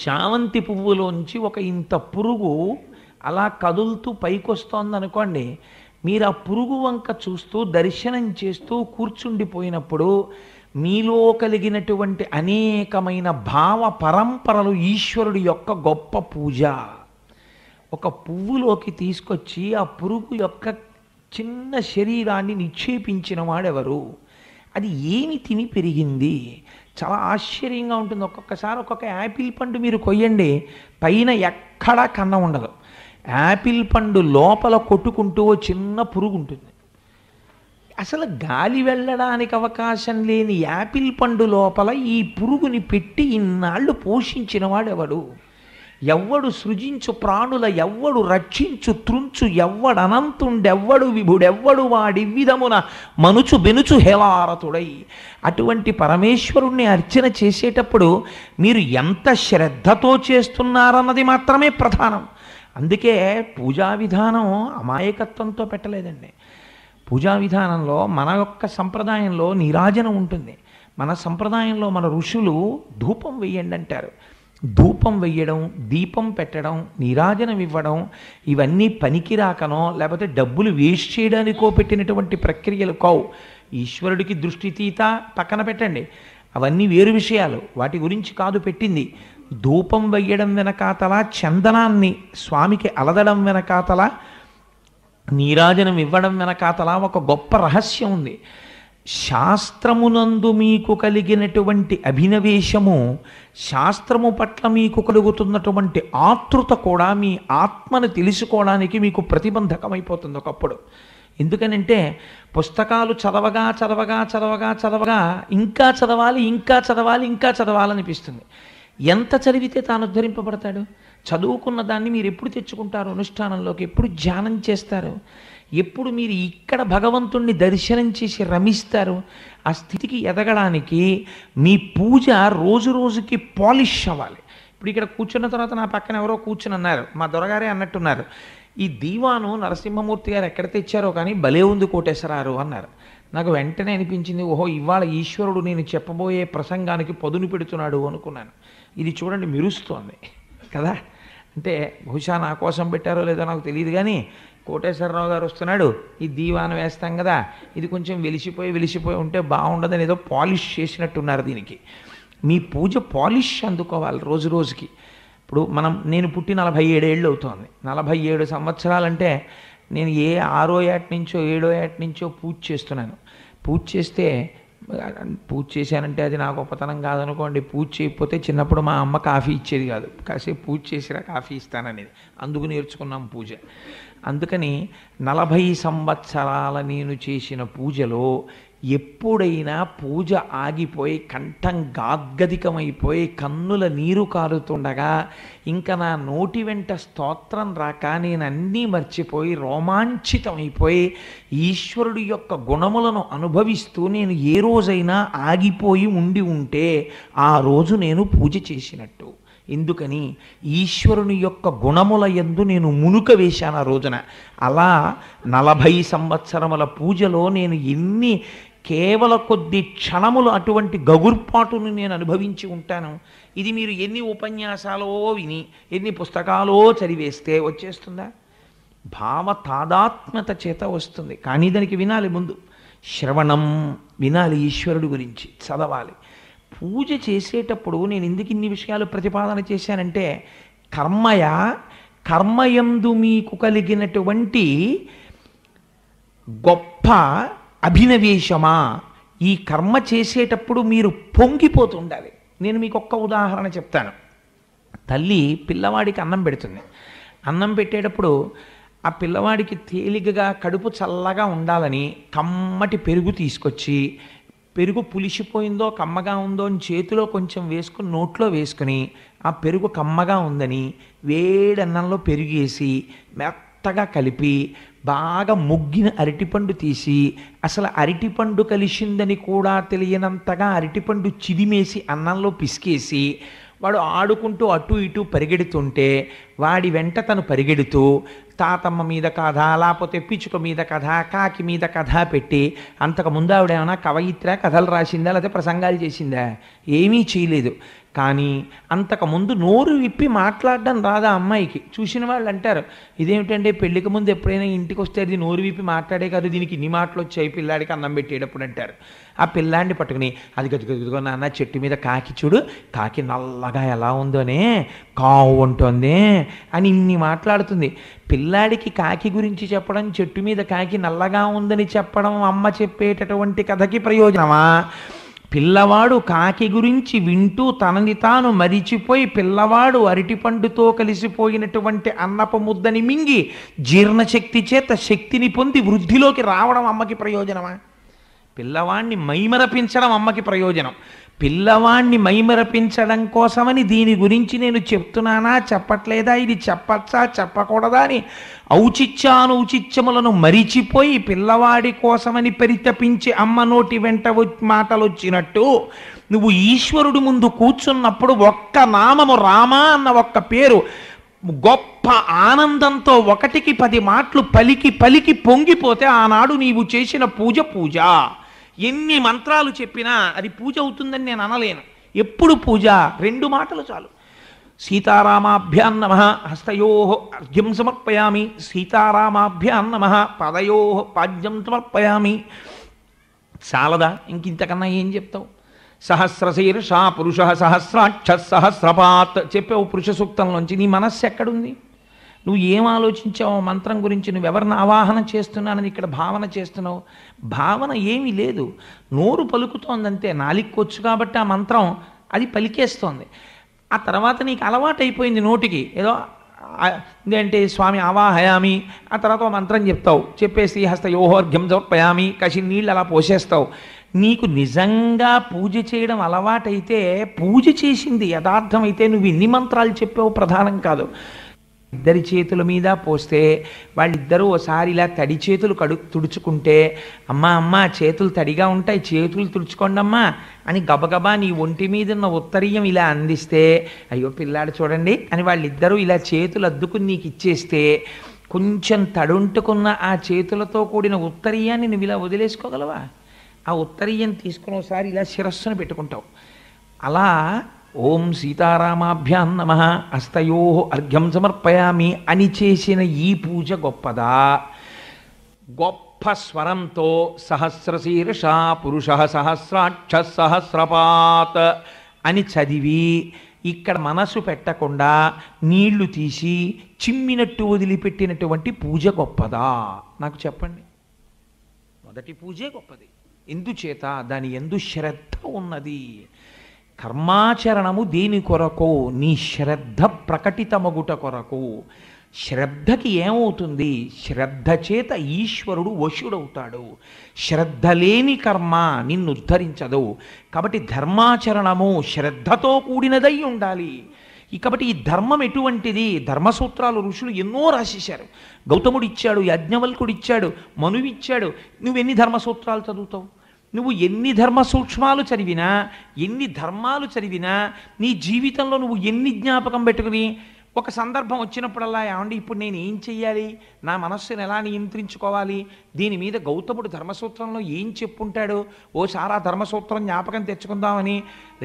చామంతి పువ్వులోంచి ఒక ఇంత పురుగు అలా కదులుతూ పైకొస్తోంది అనుకోండి. మీరు ఆ పురుగు వంక చూస్తూ దర్శనం చేస్తూ కూర్చుండిపోయినప్పుడు మీలో కలిగినటువంటి అనేకమైన భావ పరంపరలు ఈశ్వరుడి యొక్క గొప్ప పూజ. ఒక పువ్వులోకి తీసుకొచ్చి ఆ పురుగు యొక్క చిన్న శరీరాన్ని నిక్షేపించిన వాడెవరు? అది ఏమి తిని పెరిగింది? చాలా ఆశ్చర్యంగా ఉంటుంది. ఒక్కొక్కసారి ఒక్కొక్క యాపిల్ పండు మీరు కొయ్యండి, పైన ఎక్కడా కన్న ఉండదు. యాపిల్ పండు లోపల కొట్టుకుంటూ చిన్న పురుగు ఉంటుంది. అసలు గాలి వెళ్ళడానికి అవకాశం లేని యాపిల్ పండు లోపల ఈ పురుగుని పెట్టి ఇన్నాళ్ళు పోషించిన వాడెవడు? ఎవ్వడు సృజించు ప్రాణుల ఎవ్వడు రక్షించు త్రుంచు ఎవ్వడు అనంతుండెవ్వడు విభుడెవ్వడు వాడి విధమున మనుచు బెనుచు హేళారతుడై. అటువంటి పరమేశ్వరుణ్ణి అర్చన చేసేటప్పుడు మీరు ఎంత శ్రద్ధతో చేస్తున్నారన్నది మాత్రమే ప్రధానం. అందుకే పూజా విధానం అమాయకత్వంతో పెట్టలేదండి. పూజా విధానంలో మన యొక్క సంప్రదాయంలో నీరాజనం ఉంటుంది. మన సంప్రదాయంలో మన ఋషులు ధూపం వెయ్యండి అంటారు. ధూపం వెయ్యడం, దీపం పెట్టడం, నీరాజనం ఇవ్వడం ఇవన్నీ పనికి రాకనో లేకపోతే డబ్బులు వేస్ట్ చేయడానికో పెట్టినటువంటి ప్రక్రియలు కావు. ఈశ్వరుడికి దృష్టితీత పక్కన పెట్టండి, అవన్నీ వేరు విషయాలు, వాటి గురించి కాదు పెట్టింది. ధూపం వెయ్యడం వెనకాతల చందనాన్ని స్వామికి అలదడం వెనకాతల నీరాజనం ఇవ్వడం వెనకాతలా ఒక గొప్ప రహస్యం ఉంది. శాస్త్రమునందు మీకు కలిగినటువంటి అభినవేశము, శాస్త్రము పట్ల మీకు కలుగుతున్నటువంటి ఆతృత కూడా మీ ఆత్మను తెలుసుకోవడానికి మీకు ప్రతిబంధకమైపోతుంది ఒకప్పుడు. ఎందుకనంటే పుస్తకాలు చదవగా చదవగా చదవగా చదవగా ఇంకా చదవాలి ఇంకా చదవాలి ఇంకా చదవాలనిపిస్తుంది. ఎంత చదివితే తాను ఉద్ధరింపబడతాడు? చదువుకున్న దాన్ని మీరు ఎప్పుడు తెచ్చుకుంటారు అనుష్ఠానంలోకి? ఎప్పుడు ధ్యానం చేస్తారు? ఎప్పుడు మీరు ఇక్కడ భగవంతుణ్ణి దర్శనం చేసి రమిస్తారు? ఆ స్థితికి ఎదగడానికి మీ పూజ రోజు రోజుకి పాలిష్ అవ్వాలి. ఇప్పుడు ఇక్కడ కూర్చున్న తర్వాత నా పక్కన ఎవరో కూర్చుని అన్నారు, మా దొరగారే అన్నట్టున్నారు, ఈ దీవాను నరసింహమూర్తి గారు ఎక్కడ తెచ్చారో కానీ భలే ఉంది కోటేశ్వరరావు అన్నారు. నాకు వెంటనే అనిపించింది, ఓహో ఇవాళ ఈశ్వరుడు నేను చెప్పబోయే ప్రసంగానికి పదును పెడుతున్నాడు అనుకున్నాను. ఇది చూడండి మెరుస్తోంది కదా, అంటే బహుశా నా కోసం పెట్టారో లేదో నాకు తెలియదు, కానీ కోటేశ్వరరావు గారు వస్తున్నాడు, ఈ దీవాన వేస్తాం కదా, ఇది కొంచెం వెలిసిపోయి వెలిసిపోయి ఉంటే బాగుండదని ఏదో పాలిష్ చేసినట్టున్నారు దీనికి. మీ పూజ పాలిష్ అందుకోవాలి రోజు రోజుకి. ఇప్పుడు మనం నేను పుట్టి నలభై ఏడేళ్ళు అవుతోంది. నలభై ఏడు సంవత్సరాలంటే నేను ఏ ఆరో ఏట నుంచో ఏడో ఏట నుంచో పూజ చేస్తున్నాను. పూజ చేస్తే పూజ చేశానంటే అది నా గొప్పతనం కాదనుకోండి. పూజ చేయకపోతే చిన్నప్పుడు మా అమ్మ కాఫీ ఇచ్చేది కాదు. కాసేపు పూజ చేసిరా కాఫీ ఇస్తాననేది. అందుకు నేర్చుకున్నాం పూజ. అందుకని నలభై సంవత్సరాల నేను చేసిన పూజలో ఎప్పుడైనా పూజ ఆగిపోయి కంఠం గాద్గదికమైపోయి కన్నుల నీరు కారుతుండగా ఇంకా నా నోటి వెంట స్తోత్రం రాక నేను అన్నీ మర్చిపోయి రోమాంచితమైపోయి ఈశ్వరుడి యొక్క గుణములను అనుభవిస్తూ నేను ఏ రోజైనా ఆగిపోయి ఉండి ఉంటే ఆ రోజు నేను పూజ చేసినట్టు. ఎందుకని ఈశ్వరుని యొక్క గుణముల యందు నేను మునుక వేశాను ఆ రోజున. అలా నలభై సంవత్సరముల పూజలో నేను ఎన్ని కేవల కొద్ది క్షణములు అటువంటి గగుర్పాటును నేను అనుభవించి ఉంటాను. ఇది మీరు ఎన్ని ఉపన్యాసాలో విని ఎన్ని పుస్తకాలో చదివేస్తే వచ్చేస్తుందా? భావ తాదాత్మ్యత చేత వస్తుంది. కానీ దానికి వినాలి, ముందు శ్రవణం వినాలి, ఈశ్వరుడి గురించి చదవాలి. పూజ చేసేటప్పుడు నేను ఎందుకు ఇన్ని విషయాలు ప్రతిపాదన చేశానంటే, కర్మయ కర్మయందు మీకు కలిగినటువంటి గొప్ప అభినవేశమా, ఈ కర్మ చేసేటప్పుడు మీరు పొంగిపోతుండాలి. నేను మీకు ఒక్క ఉదాహరణ చెప్తాను. తల్లి పిల్లవాడికి అన్నం పెడుతుంది. అన్నం పెట్టేటప్పుడు ఆ పిల్లవాడికి తేలికగా కడుపు చల్లగా ఉండాలని కమ్మటి పెరుగు తీసుకొచ్చి, పెరుగు పులిసిపోయిందో కమ్మగా ఉందో అని చేతిలో కొంచెం వేసుకుని నోట్లో వేసుకుని, ఆ పెరుగు కమ్మగా ఉందని వేడన్నంలో పెరిగేసి మెత్తగా కలిపి బాగా ముగ్గిన అరటిపండు తీసి అసలు అరటిపండు కలిసిందని కూడా తెలియనంతగా అరటిపండు చిదిమేసి అన్నంలో పిసికేసి వాడు ఆడుకుంటూ అటు ఇటు పరిగెడుతుంటే వాడి వెంట తను పరిగెడుతూ తాతమ్మ మీద కథ, లేకపోతే పిచ్చుక మీద కథ, కాకి మీద కథ పెట్టి, అంతకుముందు ఆవిడేమైనా కవయిత్రా కథలు రాసిందా లేకపోతే ప్రసంగాలు చేసిందా? ఏమీ చేయలేదు. కానీ అంతకుముందు నోరు విప్పి మాట్లాడడం రాదా అమ్మాయికి? చూసిన వాళ్ళు అంటారు, ఇదేమిటంటే పెళ్ళికి ముందు ఎప్పుడైనా ఇంటికి వస్తే అది నోరు విప్పి మాట్లాడే కాదు, దీనికి ఇన్ని మాటలు వచ్చాయి పిల్లాడికి అన్నం పెట్టేటప్పుడు అంటారు. ఆ పిల్లాడిని పట్టుకుని అది గది గదిగో నాన్న చెట్టు మీద కాకి చూడు, కాకి నల్లగా ఎలా ఉందోనే కావు ఉంటుందే అని ఇన్ని మాట్లాడుతుంది. పిల్లాడికి కాకి గురించి చెప్పడం, చెట్టు మీద కాకి నల్లగా ఉందని చెప్పడం అమ్మ చెప్పేటటువంటి కథకి ప్రయోజనమా? పిల్లవాడు కాకి గురించి వింటూ తనని తాను మరిచిపోయి పిల్లవాడు అరటిపండుతో కలిసిపోయినటువంటి అన్నపు ముద్దని మింగి జీర్ణశక్తి చేత శక్తిని పొంది వృద్ధిలోకి రావడం అమ్మకి ప్రయోజనమా? పిల్లవాణ్ణి మైమరపించడం అమ్మకి ప్రయోజనం. పిల్లవాణ్ణి మైమరపించడం కోసమని దీని గురించి నేను చెప్తున్నానా చెప్పట్లేదా, ఇది చెప్పచ్చా చెప్పకూడదా అని ఔచిత్యానౌచిత్యములను మరిచిపోయి పిల్లవాడి కోసమని పరితపించి అమ్మ నోటి వెంట మాటలు వచ్చినట్టు, నువ్వు ఈశ్వరుడు ముందు కూర్చున్నప్పుడు ఒక్క నామము రామా అన్న ఒక్క పేరు గొప్ప ఆనందంతో ఒకటికి పది మాటలు పలికి పలికి పొంగిపోతే ఆనాడు నీవు చేసిన పూజ పూజ. ఎన్ని మంత్రాలు చెప్పినా అది పూజ అవుతుందని నేను అనలేను. ఎప్పుడు పూజ? రెండు మాటలు చాలు. సీతారామాభ్యాం నమః, హస్తయోః అర్ఘ్యం సమర్పయామి. సీతారామాభ్యాం నమః, పాదయోః పాద్యం సమర్పయామి. చాలదా? ఇంకింతకన్నా ఏం చెప్తావు? సహస్రశీర్ష పురుష సహస్రాక్ష సహస్రపాత్ చెప్పావు పురుష సూక్తంలోంచి. నీ మనస్సు ఎక్కడుంది? నువ్వు ఏం ఆలోచించావు? మంత్రం గురించి నువ్వెవరిని ఆవాహన చేస్తున్నానని ఇక్కడ భావన చేస్తున్నావు? భావన ఏమీ లేదు, నోరు పలుకుతోందంతే. నాలిక్కొచ్చు కాబట్టి ఆ మంత్రం అది పలికేస్తోంది. ఆ తర్వాత నీకు అలవాటు అయిపోయింది నోటికి. ఏదో అంటే స్వామి ఆవాహయామి, ఆ తర్వాత మంత్రం చెప్తావు, చెప్పేసి హస్తయోహోర్ఘ్యం సమర్పయామి కసి నీళ్ళు అలా పోసేస్తావు. నీకు నిజంగా పూజ చేయడం అలవాటైతే, పూజ చేసింది యథార్థమైతే నువ్వు ఇన్ని మంత్రాలు చెప్పావు ప్రధానం కాదు. ఇద్దరి చేతుల మీద పోస్తే వాళ్ళిద్దరూ ఒకసారి ఇలా తడి చేతులు కడు తుడుచుకుంటే, అమ్మ అమ్మ చేతులు తడిగా ఉంటాయి చేతులు తుడుచుకోండి అమ్మా అని గబగబా నీ ఒంటి మీద ఉన్న ఉత్తరీయం ఇలా అందిస్తే, అయ్యో పిల్లాడు చూడండి అని వాళ్ళిద్దరూ ఇలా చేతులు అద్దుకుని నీకు ఇచ్చేస్తే, కొంచెం తడుంటుకున్న ఆ చేతులతో కూడిన ఉత్తరీయాన్ని నువ్వు ఇలా వదిలేసుకోగలవా? ఆ ఉత్తరీయం తీసుకుని ఒకసారి ఇలా శిరస్సును పెట్టుకుంటావు. అలా ఓం సీతారామాభ్యాం నమః హస్తయోః అర్ఘ్యం సమర్పయామి అని చేసిన ఈ పూజ గొప్పదా? గొప్ప స్వరంతో సహస్రశీర్ష పురుష సహస్రాక్ష సహస్రపాత్ అని చదివి ఇక్కడ మనసు పెట్టకుండా నీళ్లు తీసి చిమ్మినట్టు వదిలిపెట్టినటువంటి పూజ గొప్పదా? నాకు చెప్పండి. మొదటి పూజే గొప్పది. ఎందుచేత దాని యందు శ్రద్ధ ఉన్నది. కర్మాచరణము దేని కొరకు? నీ శ్రద్ధ ప్రకటితమగుట కొరకు. శ్రద్ధకి ఏమవుతుంది? శ్రద్ధ చేత ఈశ్వరుడు వశుడవుతాడు. శ్రద్ధ లేని కర్మ నిన్ను ఉద్ధరించదు. కాబట్టి ధర్మాచరణము శ్రద్ధతో కూడినదై ఉండాలి. కాబట్టి ఈ ధర్మం ఎటువంటిది? ధర్మసూత్రాలు ఋషులు ఎన్నో రాసేశారు. గౌతముడు ఇచ్చాడు, యాజ్ఞవల్కుడు ఇచ్చాడు, మనువు ఇచ్చాడు. నువ్వెన్ని ధర్మసూత్రాలు చదువుతావు? నువ్వు ఎన్ని ధర్మ సూక్ష్మాలు చదివినా, ఎన్ని ధర్మాలు చదివినా, నీ జీవితంలో నువ్వు ఎన్ని జ్ఞాపకం పెట్టుకుని ఒక సందర్భం వచ్చినప్పుడల్లా ఏమండి ఇప్పుడు నేను ఏం చెయ్యాలి, నా మనస్సును ఎలా నియంత్రించుకోవాలి, దీని మీద గౌతముడు ధర్మసూత్రంలో ఏం చెప్పుంటాడు, ఓసారి ఆ ధర్మసూత్రం జ్ఞాపకం తెచ్చుకుందామని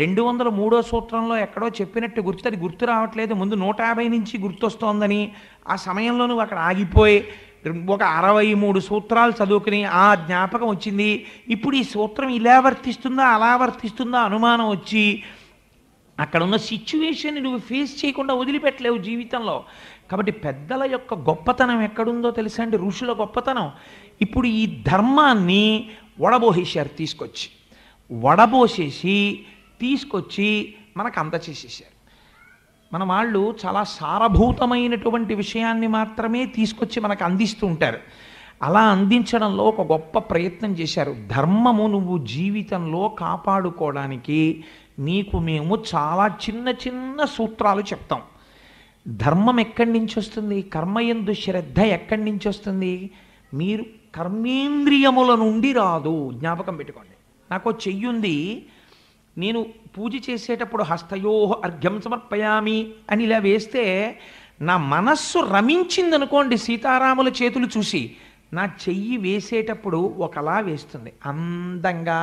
రెండు వందల మూడో సూత్రంలో ఎక్కడో చెప్పినట్టు గుర్తు, అది గుర్తు రావట్లేదు, ముందు నూట యాభై నుంచి గుర్తొస్తోందని ఆ సమయంలో నువ్వు అక్కడ ఆగిపోయి ఒక అరవై మూడు సూత్రాలు చదువుకుని ఆ జ్ఞాపకం వచ్చింది, ఇప్పుడు ఈ సూత్రం ఇలా వర్తిస్తుందా అలా వర్తిస్తుందా అనుమానం వచ్చి అక్కడ ఉన్న సిచ్యువేషన్ని నువ్వు ఫేస్ చేయకుండా వదిలిపెట్టలేవు జీవితంలో. కాబట్టి పెద్దల యొక్క గొప్పతనం ఎక్కడుందో తెలుసా అండి, ఋషుల గొప్పతనం. ఇప్పుడు ఈ ధర్మాన్ని వడబోసేశారు, తీసుకొచ్చి వడబోసేసి తీసుకొచ్చి మనకు అందచేసేసారు. మన వాళ్ళు చాలా సారభూతమైనటువంటి విషయాన్ని మాత్రమే తీసుకొచ్చి మనకు అందిస్తూ ఉంటారు. అలా అందించడంలో ఒక గొప్ప ప్రయత్నం చేశారు. ధర్మము నువ్వు జీవితంలో కాపాడుకోవడానికి నీకు మేము చాలా చిన్న చిన్న సూత్రాలు చెప్తాం. ధర్మం ఎక్కడి నుంచి వస్తుంది? కర్మయందు శ్రద్ధ ఎక్కడి నుంచి వస్తుంది? మీరు కర్మేంద్రియముల నుండి రాదు. జ్ఞాపకం పెట్టుకోండి, నాకు చెయ్యుంది, నేను పూజ చేసేటప్పుడు హస్తయోహ అర్ఘ్యం సమర్పయామి అని ఇలా వేస్తే నా మనస్సు రమించిందనుకోండి సీతారాముల చేతులు చూసి, నా చెయ్యి వేసేటప్పుడు ఒకలా వేస్తుంది, అందంగా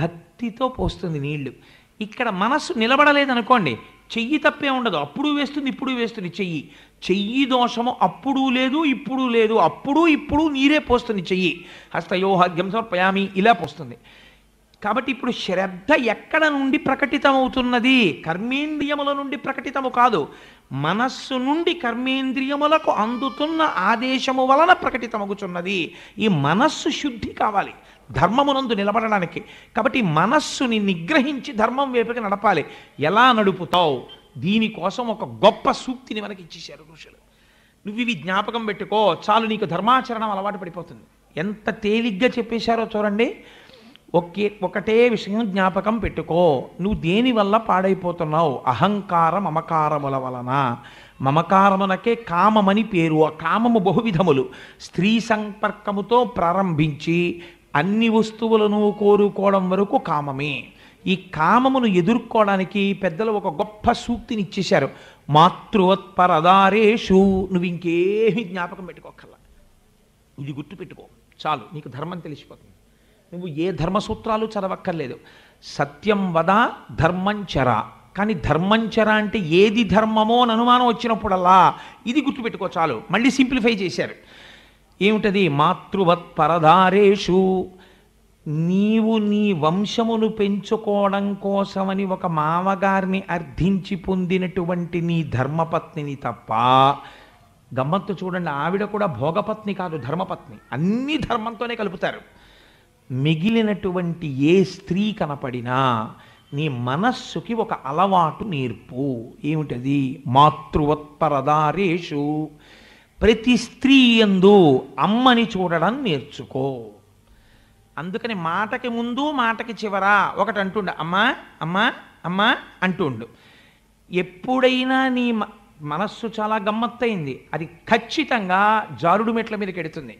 భక్తితో పోస్తుంది నీళ్లు. ఇక్కడ మనస్సు నిలబడలేదనుకోండి చెయ్యి తప్పే ఉండదు, అప్పుడు వేస్తుంది ఇప్పుడు వేస్తుంది. చెయ్యి చెయ్యి దోషము అప్పుడు లేదు ఇప్పుడు లేదు, అప్పుడు ఇప్పుడు నీరే పోస్తుంది చెయ్యి, హస్తయోహ్యం సమర్పయామి ఇలా పోస్తుంది. కాబట్టి ఇప్పుడు శ్రద్ధ ఎక్కడ నుండి ప్రకటితమవుతున్నది? కర్మేంద్రియముల నుండి ప్రకటితము కాదు, మనస్సు నుండి కర్మేంద్రియములకు అందుతున్న ఆదేశము వలన ప్రకటితమగుచున్నది. ఈ మనస్సు శుద్ధి కావాలి ధర్మమునందు నిలబడడానికి. కాబట్టి మనస్సుని నిగ్రహించి ధర్మం వైపుకి నడపాలి. ఎలా నడుపుతావు? దీనికోసం ఒక గొప్ప సూక్తిని మనకి ఇచ్చేశారు ఋషులు. నువ్వు ఇవి జ్ఞాపకం పెట్టుకో చాలు, నీకు ధర్మాచరణం అలవాటు పడిపోతుంది. ఎంత తేలిగ్గా చెప్పేశారో చూడండి. ఒకే ఒకటే విషయం జ్ఞాపకం పెట్టుకో, నువ్వు దేనివల్ల పాడైపోతున్నావు? అహంకార మమకారముల వలన. మమకారమునకే కామమని పేరు. ఆ కామము బహువిధములు. స్త్రీ సంపర్కముతో ప్రారంభించి అన్ని వస్తువులను కోరుకోవడం వరకు కామమే. ఈ కామమును ఎదుర్కోవడానికి పెద్దలు ఒక గొప్ప సూక్తిని ఇచ్చేశారు. మాతృవత్పరదారేషు, నువ్వు ఇంకేమి జ్ఞాపకం పెట్టుకోకల్లా, ఇది గుర్తుపెట్టుకో చాలు, నీకు ధర్మం తెలిసిపోతుంది. నువ్వు ఏ ధర్మసూత్రాలు చదవక్కర్లేదు. సత్యం వద ధర్మంచర. కానీ ధర్మంచర అంటే ఏది ధర్మమో అని అనుమానం వచ్చినప్పుడల్లా ఇది గుర్తుపెట్టుకో చాలు. మళ్ళీ సింప్లిఫై చేశారు. ఏమిటది? మాతృవత్ పరధారేషు, నీవు నీ వంశమును పెంచుకోవడం కోసమని ఒక మామగారిని అర్థించి పొందినటువంటి నీ ధర్మపత్నిని తప్ప. గమ్మత్తు చూడండి, ఆవిడ కూడా భోగపత్ని కాదు, ధర్మపత్ని. అన్ని ధర్మంతోనే కలుపుతారు. మిగిలినటువంటి ఏ స్త్రీ కనపడినా నీ మనస్సుకి ఒక అలవాటు నేర్పు. ఏమిటది? మాతృవత్పరదారేషు. ప్రతి స్త్రీ యందు అమ్మని చూడడం నేర్చుకో. అందుకని మాటకి ముందు మాటకి చివర ఒకటి అంటుండు, అమ్మా అమ్మా అమ్మా అంటుండు. ఎప్పుడైనా నీ మనస్సు చాలా గమ్మత్తయింది, అది ఖచ్చితంగా జారుడు మెట్ల మీదకి ఎడుతుంది,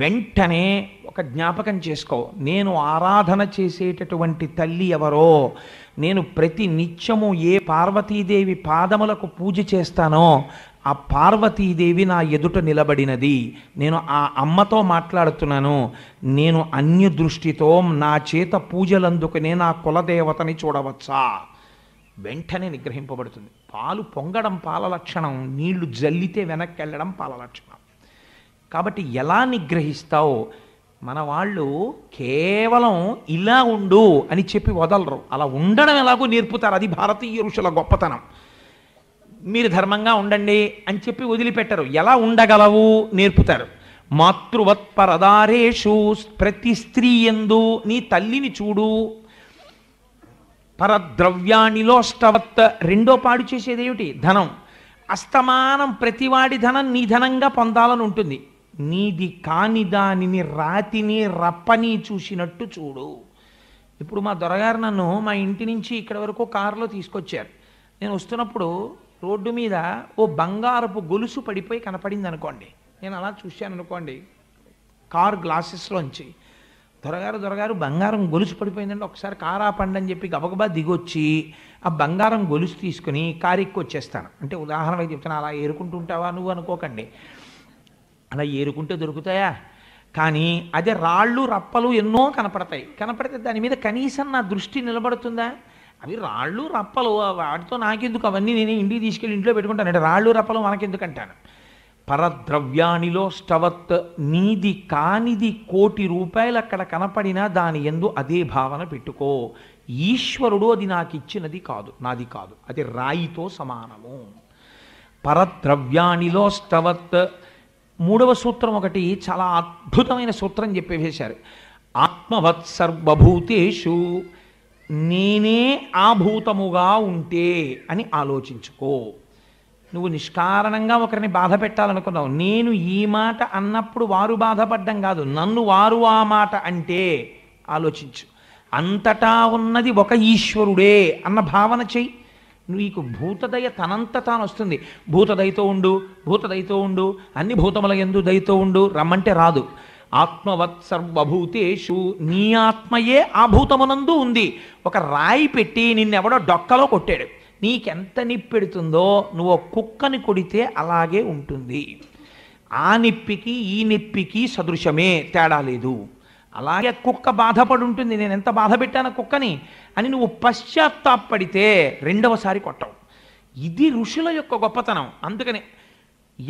వెంటనే ఒక జ్ఞాపకం చేసుకో, నేను ఆరాధన చేసేటటువంటి తల్లి ఎవరో, నేను ప్రతి నిత్యము ఏ పార్వతీదేవి పాదములకు పూజ చేస్తానో ఆ పార్వతీదేవి నా ఎదుట నిలబడినది, నేను ఆ అమ్మతో మాట్లాడుతున్నాను, నేను అన్య దృష్టితో నా చేత పూజలందుకునే నా కులదేవతని చూడవచ్చా? వెంటనే నిగ్రహింపబడుతుంది. పాలు పొంగడం పాల లక్షణం, నీళ్లు జల్లితే వెనక్కి వెళ్ళడం పాల లక్షణం. కాబట్టి ఎలా నిగ్రహిస్తావు? మన వాళ్ళు కేవలం ఇలా ఉండు అని చెప్పి వదలరు, అలా ఉండడం ఎలాగో నేర్పుతారు. అది భారతీయ ఋషుల గొప్పతనం. మీరు ధర్మంగా ఉండండి అని చెప్పి వదిలిపెట్టరు, ఎలా ఉండగలవు నేర్పుతారు. మాతృవత్ పరదారేషు ప్రతి స్త్రీ యందు నీ తల్లిని చూడు. పరద్రవ్యానిలోష్టవత్ రెండో పాడు చేసేదేమిటి? ధనం. అస్తమానం ప్రతివాడి ధనం నీ ధనంగా పొందాలని ఉంటుంది. నీది కాని దానిని రాతిని రప్పని చూసినట్టు చూడు. ఇప్పుడు మా దొరగారు నన్ను మా ఇంటి నుంచి ఇక్కడ వరకు కారులో తీసుకొచ్చారు. నేను వస్తున్నప్పుడు రోడ్డు మీద ఓ బంగారపు గొలుసు పడిపోయి కనపడింది అనుకోండి. నేను అలా చూశాను అనుకోండి కార్ గ్లాసెస్లోంచి, దొరగారు దొరగారు బంగారం గొలుసు పడిపోయిందంటే ఒకసారి కారు ఆపండి అని చెప్పి గబగబా దిగొచ్చి ఆ బంగారం గొలుసు తీసుకుని కారు ఎక్కువ వచ్చేస్తాను. అంటే ఉదాహరణకి చెప్తాను, అలా ఏరుకుంటూ ఉంటావా నువ్వు అనుకోకండి. అలా ఏరుకుంటే దొరుకుతాయా? కానీ అదే రాళ్ళు రప్పలు ఎన్నో కనపడతాయి. కనపడితే దాని మీద కనీసం నా దృష్టి నిలబడుతుందా? అవి రాళ్ళు రప్పలు, వాటితో నాకెందుకు, అవన్నీ నేను ఇంటికి తీసుకెళ్ళి ఇంట్లో పెట్టుకుంటాను. అంటే రాళ్ళు రప్పలు మనకెందుకంటాను. పరద్రవ్యానిలో స్టవత్, నీది కానిది కోటి రూపాయలు అక్కడ కనపడినా దాని యందు అదే భావన పెట్టుకో. ఈశ్వరుడు అది నాకు ఇచ్చినది కాదు, నాది కాదు, అది రాయితో సమానము. పరద్రవ్యానిలో స్టవత్. మూడవ సూత్రం ఒకటి చాలా అద్భుతమైన సూత్రం చెప్పేశారు. ఆత్మవత్ సర్వభూతేషు, నేనే ఆభూతముగా ఉంటే అని ఆలోచించుకో. నువ్వు నిష్కారణంగా ఒకరిని బాధ పెట్టాలనుకున్నావు, నేను ఈ మాట అన్నప్పుడు వారు బాధపడ్డం కాదు, నన్ను వారు ఆ మాట అంటే ఆలోచించు. అంతటా ఉన్నది ఒక ఈశ్వరుడే అన్న భావన చెయ్యి. నీకు భూతదయ తనంత తాను వస్తుంది. భూతదయతో ఉండు, భూతదయతో ఉండు, అన్ని భూతముల యందు దయతో ఉండు, రమ్మంటే రాదు. ఆత్మవత్ సర్వభూతేషు, నీ ఆత్మయే ఆభూతమునందు ఉంది. ఒక రాయి పెట్టి నిన్నెవడో డొక్కలో కొట్టాడు, నీకెంత నిప్పెడుతుందో నువ్వు కుక్కని కొడితే అలాగే ఉంటుంది. ఆ నిప్పికి ఈ నిప్పికి సదృశమే, తేడా లేదు. అలాగే కుక్క బాధపడి ఉంటుంది, నేను ఎంత బాధ పెట్టాను కుక్కని అని నువ్వు పశ్చాత్తాపడితే రెండవసారి కొట్టవు. ఇది ఋషుల యొక్క గొప్పతనం. అందుకని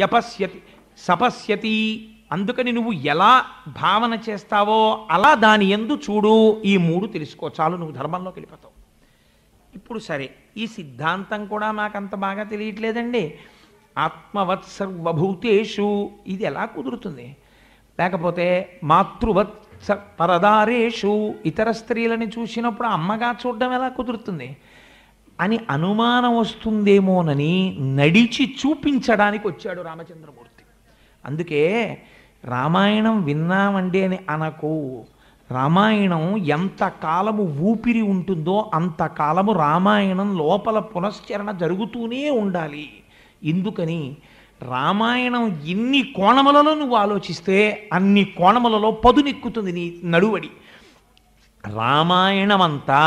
యపస్యతి సపస్యతి, అందుకని నువ్వు ఎలా భావన చేస్తావో అలా దాని యందు చూడు. ఈ మూడు తెలుసుకో, చాలు, నువ్వు ధర్మంలోకి వెళ్ళిపోతావు. ఇప్పుడు సరే, ఈ సిద్ధాంతం కూడా మాకంత బాగా తెలియట్లేదండి. ఆత్మవత్ సర్వభూతేషు ఇది ఎలా కుదురుతుంది? లేకపోతే మాతృవత్ పరదారేషు, ఇతర స్త్రీలని చూసినప్పుడు అమ్మగా చూడడం ఎలా కుదురుతుంది అని అనుమానం వస్తుందేమోనని నడిచి చూపించడానికి వచ్చాడు రామచంద్రమూర్తి. అందుకే రామాయణం విన్నామండి అని అనకు. రామాయణం ఎంతకాలము ఊపిరి ఉంటుందో అంతకాలము రామాయణం లోపల పునశ్చరణ జరుగుతూనే ఉండాలి. ఎందుకని రామాయణం ఎన్ని కోణములలో నువ్వు ఆలోచిస్తే అన్ని కోణములలో పదునెక్కుతుంది నీ నడువడి. రామాయణం అంతా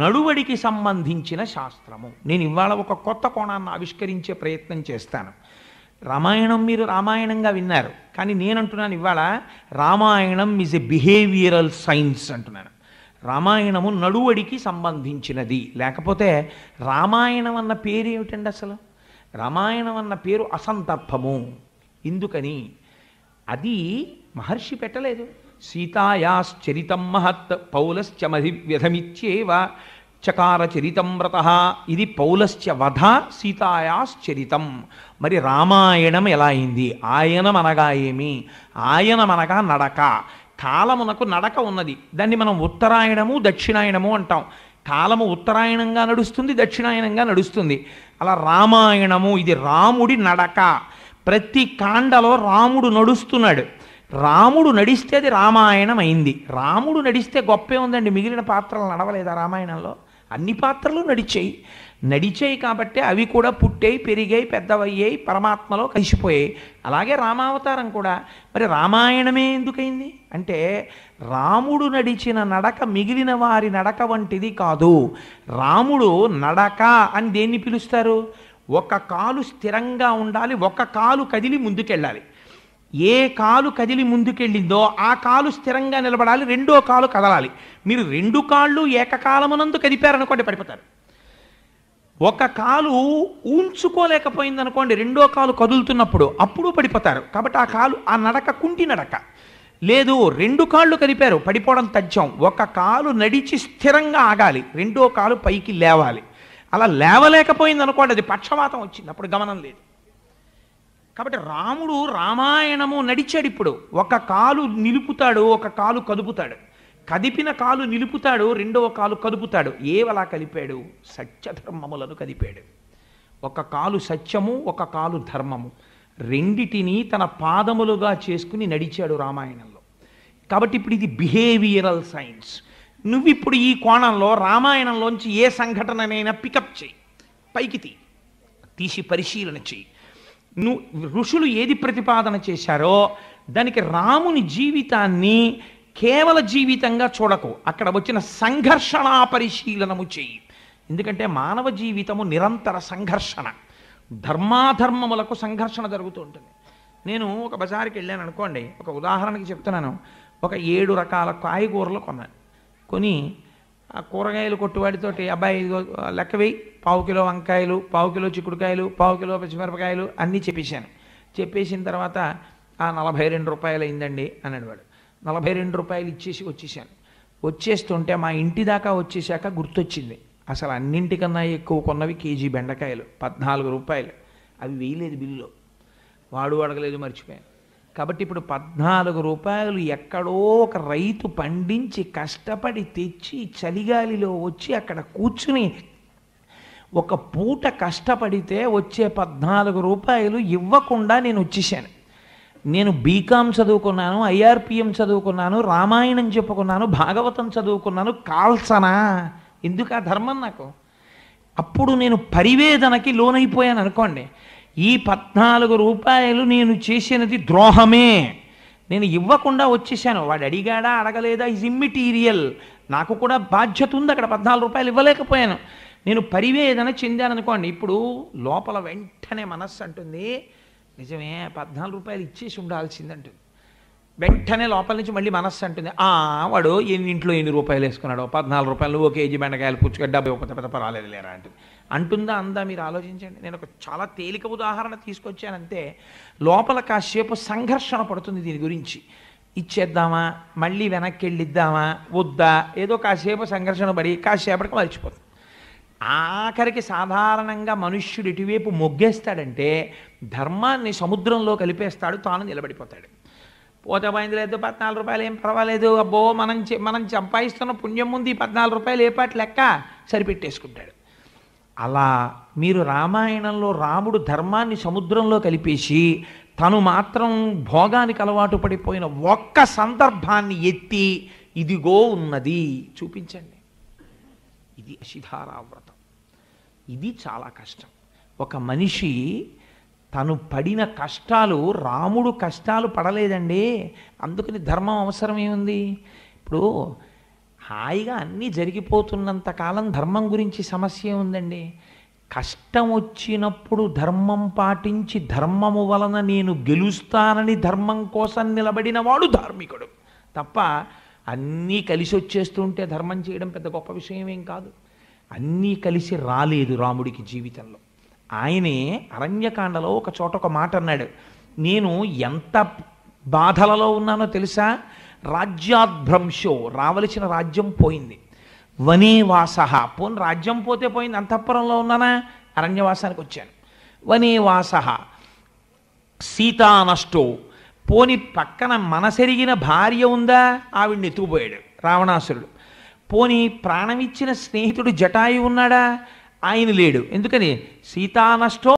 నడువడికి సంబంధించిన శాస్త్రము. నేను ఇవాళ ఒక కొత్త కోణాన్ని ఆవిష్కరించే ప్రయత్నం చేస్తాను. రామాయణం మీరు రామాయణంగా విన్నారు, కానీ నేను అంటున్నాను ఇవాళ Ramayanam is a behavioural science అంటున్నాను. రామాయణము నడువడికి సంబంధించినది. లేకపోతే రామాయణం అన్న పేరు ఏమిటండి అసలు? రామాయణం అన్న పేరు అసంతర్భము. ఎందుకని? అది మహర్షి పెట్టలేదు. సీతాయాశ్చరితం మహత్ పౌలశ్చమధివ్యధమిచ్చేవ చకార చరితం వ్రత, ఇది పౌలశ్చ వధ సీతాయాశ్చరితం. మరి రామాయణం ఎలా అయింది? ఆయనం అనగా ఏమి? ఆయనమనగా నడక. కాలమునకు నడక ఉన్నది. దాన్ని మనం ఉత్తరాయణము దక్షిణాయనము అంటాం. కాలము ఉత్తరాయణంగా నడుస్తుంది, దక్షిణాయనంగా నడుస్తుంది. అలా రామాయణము ఇది రాముడి నడక. ప్రతి కాండలో రాముడు నడుస్తున్నాడు. రాముడు నడిస్తే అది రామాయణం అయింది. రాముడు నడిస్తే గొప్పే ఉందండి. మిగిలిన పాత్రలు నడవలేదా రామాయణంలో? అన్ని పాత్రలు నడిచాయి. నడిచాయి కాబట్టి అవి కూడా పుట్టాయి, పెరిగాయి, పెద్దవయ్యాయి, పరమాత్మలో కలిసిపోయాయి. అలాగే రామావతారం కూడా. మరి రామాయణమే ఎందుకైంది అంటే రాముడు నడిచిన నడక మిగిలిన వారి నడక వంటిది కాదు. రాముడు నడక అని దేన్ని పిలుస్తారు? ఒక కాలు స్థిరంగా ఉండాలి, ఒక కాలు కదిలి ముందుకెళ్ళాలి. ఏ కాలు కదిలి ముందుకెళ్ళిందో ఆ కాలు స్థిరంగా నిలబడాలి, రెండో కాలు కదలాలి. మీరు రెండు కాళ్ళు ఏకకాలమునందు కదిపారనుకోండి పడిపోతారు. ఒక కాలు ఊంచుకోలేకపోయింది అనుకోండి రెండో కాలు కదులుతున్నప్పుడు, అప్పుడు పడిపోతారు. కాబట్టి ఆ కాలు ఆ నడక కుంటి నడక. లేదు, రెండు కాళ్ళు కదిపారు, పడిపోవడం తథ్యం. ఒక కాలు నడిచి స్థిరంగా ఆగాలి, రెండో కాలు పైకి లేవాలి. అలా లేవలేకపోయింది అనుకోండి అది పక్షవాతం వచ్చింది, అప్పుడు గమనం లేదు. కాబట్టి రాముడు రామాయణము నడిచాడు. ఇప్పుడు ఒక కాలు నిలుపుతాడు, ఒక కాలు కదుపుతాడు. కదిపిన కాలు నిలుపుతాడు, రెండవ కాలు కదుపుతాడు. ఏవలా కలిపాడు? సత్యధర్మములను కదిపాడు. ఒక కాలు సత్యము, ఒక కాలు ధర్మము, రెండిటిని తన పాదములుగా చేసుకుని నడిచాడు రామాయణంలో. కాబట్టి ఇప్పుడు ఇది బిహేవియరల్ సైన్స్. నువ్విప్పుడు ఈ కోణంలో రామాయణంలోంచి ఏ సంఘటననైనా పికప్ చేయి, పైకి తీ, తీసి పరిశీలన చేయి. నువ్వు ఋషులు ఏది ప్రతిపాదన చేశారో దానికి రాముని జీవితాన్ని కేవల జీవితంగా చూడకు, అక్కడ వచ్చిన సంఘర్షణ పరిశీలనము చేయి. ఎందుకంటే మానవ జీవితము నిరంతర సంఘర్షణ, ధర్మాధర్మములకు సంఘర్షణ జరుగుతూ ఉంటుంది. నేను ఒక బజార్కి వెళ్ళాను అనుకోండి, ఒక ఉదాహరణకి చెప్తున్నాను, ఒక ఏడు రకాల కాయగూరలు కొన్నాను. కొని ఆ కూరగాయలు కొట్టువాడితోటి, అబ్బాయి లెక్క వేయి, పావు కిలో వంకాయలు, పావు కిలో చిక్కుడుకాయలు, పావు కిలో పచ్చిమిరపకాయలు అన్నీ చెప్పేశాను. చెప్పేసిన తర్వాత ఆ నలభై రెండు రూపాయలు అయిందండి అని అడిగాడు. నలభై రెండు రూపాయలు ఇచ్చేసి వచ్చేసాను. వచ్చేస్తుంటే మా ఇంటి దాకా వచ్చేసాక గుర్తొచ్చింది, అసలు అన్నింటికన్నా ఎక్కువ కొన్నవి కేజీ బెండకాయలు పద్నాలుగు రూపాయలు, అవి వేయలేదు బిల్లులో, వాడు అడగలేదు, మర్చిపోయాను. కాబట్టి ఇప్పుడు పద్నాలుగు రూపాయలు ఎక్కడో ఒక రైతు పండించి కష్టపడి తెచ్చి చలిగాలిలో వచ్చి అక్కడ కూర్చుని ఒక పూట కష్టపడితే వచ్చే పద్నాలుగు రూపాయలు ఇవ్వకుండా నేను వచ్చేసాను. నేను బీకాం చదువుకున్నాను, ఐఆర్పిఎం చదువుకున్నాను, రామాయణం చెప్పుకున్నాను, భాగవతం చదువుకున్నాను, కాల్సనా? ఎందుకు ఆ ధర్మం నాకు? అప్పుడు నేను పరివేదనకి లోనైపోయాను అనుకోండి. ఈ పద్నాలుగు రూపాయలు నేను చేసినది ద్రోహమే, నేను ఇవ్వకుండా వచ్చేసాను. వాడు అడిగాడా అడగలేదా ఈజ్ ఇమ్మెటీరియల్, నాకు కూడా బాధ్యత ఉంది, అక్కడ పద్నాలుగు రూపాయలు ఇవ్వలేకపోయాను, నేను పరివేదన చెందాను అనుకోండి. ఇప్పుడు లోపల వెంటనే మనస్సు అంటుంది, నిజమే పద్నాలుగు రూపాయలు ఇచ్చేసి ఉండాల్సిందంటుంది. వెంటనే లోపల నుంచి మళ్ళీ మనస్సు అంటుంది, వాడు ఎన్నింట్లో ఎన్ని రూపాయలు వేసుకున్నాడో, పద్నాలుగు రూపాయలు ఓ కేజీ బెండకాయలు పుచ్చుకడ్డా పెద్ద పెద్ద పర్వాలేదు లేరా అంటుంది. అంటుందా అందా? మీరు ఆలోచించండి. నేను ఒక చాలా తేలిక ఉదాహరణ తీసుకొచ్చానంతే. లోపల కాసేపు సంఘర్షణ పడుతుంది దీని గురించి, ఇచ్చేద్దామా, మళ్ళీ వెనక్కి వెళ్ళిద్దామా, వద్దా, ఏదో కాసేపు సంఘర్షణ పడి కాసేపటికి మర్చిపోతుంది. ఆఖరికి సాధారణంగా మనుష్యుడు ఇటువైపు మొగ్గేస్తాడంటే ధర్మాన్ని సముద్రంలో కలిపేస్తాడు, తాను నిలబడిపోతాడు. పోతే పోయింది, లేదు పద్నాలుగు రూపాయలు ఏం పర్వాలేదు, అబ్బో మనం మనం సంపాదిస్తున్న పుణ్యం ముందు పద్నాలుగు రూపాయలు ఏ పాటి లెక్క, సరిపెట్టేసుకుంటాడు. అలా మీరు రామాయణంలో రాముడు ధర్మాన్ని సముద్రంలో కలిపేసి తను మాత్రం భోగానికి అలవాటు పడిపోయిన ఒక్క సందర్భాన్ని ఎత్తి ఇదిగో ఉన్నది చూపించండి. ఇది అశిధారావ్రతం. ఇది చాలా కష్టం. ఒక మనిషి తను పడిన కష్టాలు, రాముడు కష్టాలు పడలేదండి, అందుకని ధర్మం అవసరం ఏముంది? ఇప్పుడు హాయిగా అన్నీ జరిగిపోతున్నంత కాలం ధర్మం గురించి సమస్య ఉందండి. కష్టం వచ్చినప్పుడు ధర్మం పాటించి ధర్మము వలన నేను గెలుస్తానని ధర్మం కోసం నిలబడిన వాడు ధార్మికుడు తప్ప, అన్నీ కలిసి వచ్చేస్తుంటే ధర్మం చేయడం పెద్ద గొప్ప విషయం ఏం కాదు. అన్నీ కలిసి రాలేదు రాముడికి జీవితంలో. ఆయనే అరణ్యకాండలో ఒక చోట ఒక మాట అన్నాడు, నేను ఎంత బాధలలో ఉన్నానో తెలుసా, రాజ్యాద్భ్రంశో, రావలసిన రాజ్యం పోయింది, వనేవాస, పోను రాజ్యం పోతే పోయింది, అంతఃపురంలో ఉన్నానా, అరణ్యవాసానికి వచ్చాను, వనేవాస, సీతానష్టో, పోని పక్కన మనసెరిగిన భార్య ఉందా, ఆవిడ్ని ఎత్తుకుపోయాడు రావణాసురుడు, పోని ప్రాణమిచ్చిన స్నేహితుడు జటాయు ఉన్నాడా, ఆయన లేడు, ఎందుకని సీతానష్టో.